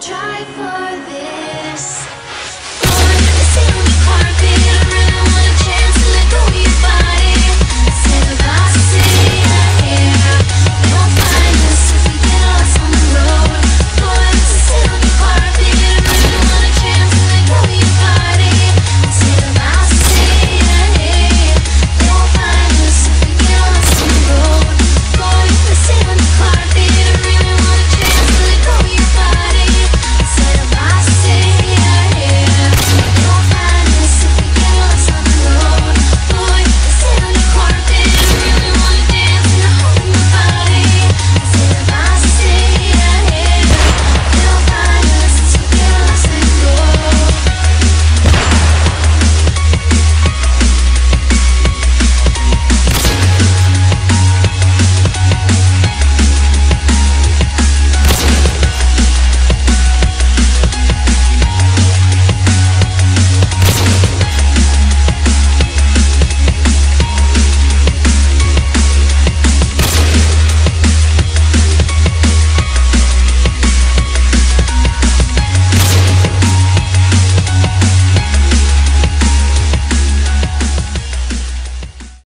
Try for this.